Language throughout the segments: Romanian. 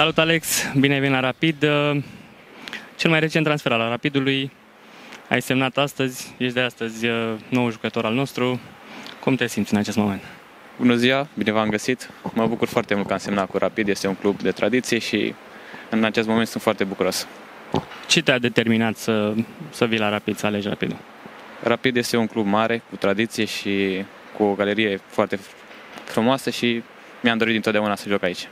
Salut, Alex! Bine ai venit la Rapid! Cel mai recent transfer al Rapidului. Ai semnat astăzi, ești de astăzi nou jucător al nostru. Cum te simți în acest moment? Bună ziua, bine v-am găsit! Mă bucur foarte mult că am semnat cu Rapid, este un club de tradiție și în acest moment sunt foarte bucuros. Ce te-a determinat să vii la Rapid, să alegi Rapidul? Rapid este un club mare, cu tradiție și cu o galerie foarte frumoasă și mi-am dorit dintotdeauna să joc aici.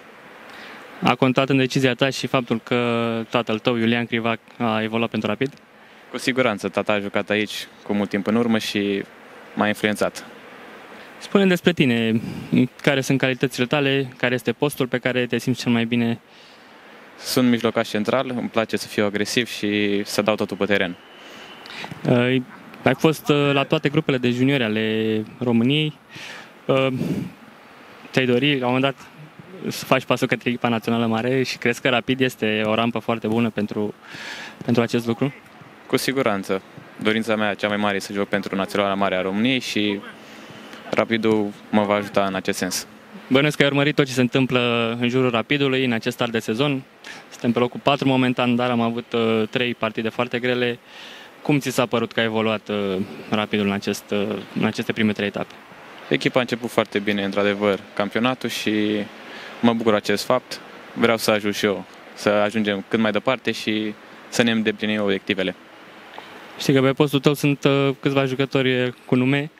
A contat în decizia ta și faptul că tatăl tău, Iulian Crivac, a evoluat pentru Rapid? Cu siguranță, tata a jucat aici cu mult timp în urmă și m-a influențat. Spune-mi despre tine, care sunt calitățile tale, care este postul pe care te simți cel mai bine? Sunt mijlocaș central, îmi place să fiu agresiv și să dau totul pe teren. Ai fost la toate grupele de juniori ale României. Te-ai dori, la un moment dat, să faci pasul către echipa națională mare și crezi că Rapid este o rampă foarte bună pentru acest lucru? Cu siguranță. Dorința mea cea mai mare este să joc pentru Naționala Mare a României și Rapidul mă va ajuta în acest sens. Bănuiesc că ai urmărit tot ce se întâmplă în jurul Rapidului în acest start de sezon. Suntem pe locul 4 momentan, dar am avut 3 partide foarte grele. Cum ți s-a părut că a evoluat Rapidul în aceste prime 3 etape? Echipa a început foarte bine, într-adevăr, campionatul și mă bucur acest fapt. Vreau să ajung și eu, să ajungem cât mai departe și să ne îndeplinim obiectivele. Știi că pe postul tău sunt câțiva jucători cu nume.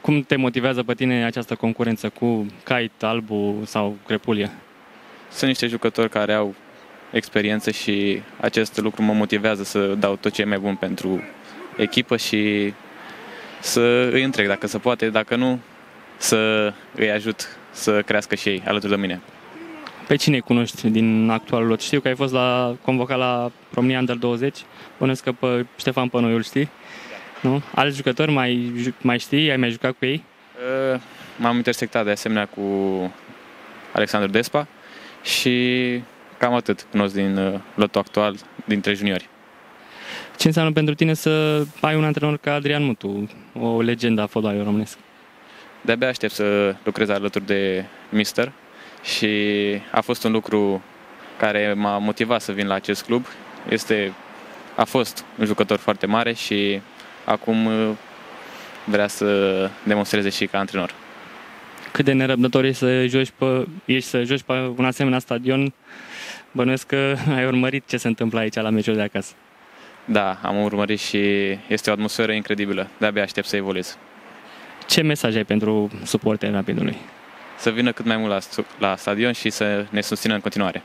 Cum te motivează pe tine această concurență cu Cait, Albu sau Crepulia? Sunt niște jucători care au experiență și acest lucru mă motivează să dau tot ce e mai bun pentru echipă și să îi întreg dacă se poate, dacă nu, să îi ajut să crească și ei alături de mine. Pe cine cunoști din actualul lot? Știu că ai fost convocat la România Under 20, bănuiesc că pe Ștefan Pănoi îl știi, nu? Alți jucători mai știi? Ai mai jucat cu ei? M-am intersectat de asemenea cu Alexandru Despa și cam atât cunosc din lotul actual dintre juniori. Ce înseamnă pentru tine să ai un antrenor ca Adrian Mutu, o legendă a fotbalului românesc? De-abia aștept să lucrez alături de mister și a fost un lucru care m-a motivat să vin la acest club. A fost un jucător foarte mare și acum vrea să demonstreze și ca antrenor. Cât de nerăbdător ești să joci pe un asemenea stadion? Bănuiesc că ai urmărit ce se întâmplă aici la meciul de acasă. Da, am urmărit și este o atmosferă incredibilă. De-abia aștept să evoluez. Ce mesaj ai pentru suporterii Rapidului? Să vină cât mai mult la stadion și să ne susțină în continuare.